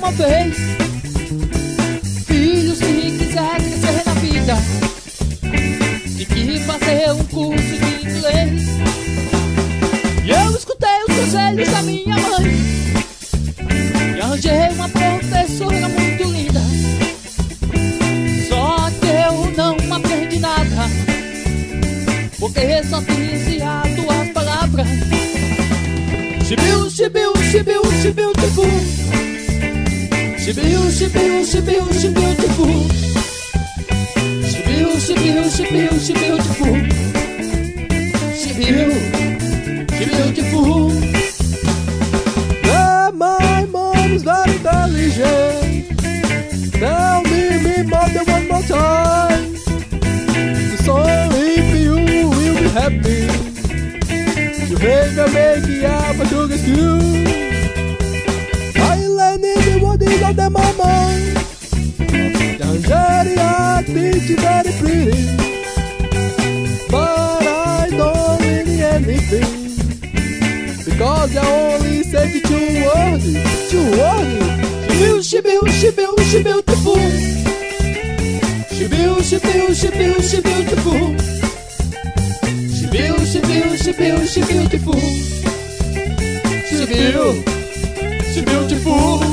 uma vez. Filhos que me quiser crescer na vida, tem que fazer um curso de inglês. E eu escutei os conselhos da minha mãe e arranjei uma professora muito linda. Só que eu não aprendi nada, porque só dizia duas palavras: chibiu, chibiu, chibiu, chibiu, ticu. Chibiu, chibiu, chibiu, chibiu, ticu. Chibiu, chibiu, chibiu, chibiu, ticu. Chibiu, chibiu, ticu. Yeah, my mom is very intelligent. Tell me, mother, one more time. So if you will be happy, you better make it up to the school. Of the moment, Tanzania is very pretty, but I don't really anything because I only said two words. Shibiu, shibiu, shibiu, tipu. Shibiu, shibiu, shibiu, shibiu, tipu. Shibiu, shibiu, shibiu, shibiu, tipu. Shibiu, shibiu, tipu.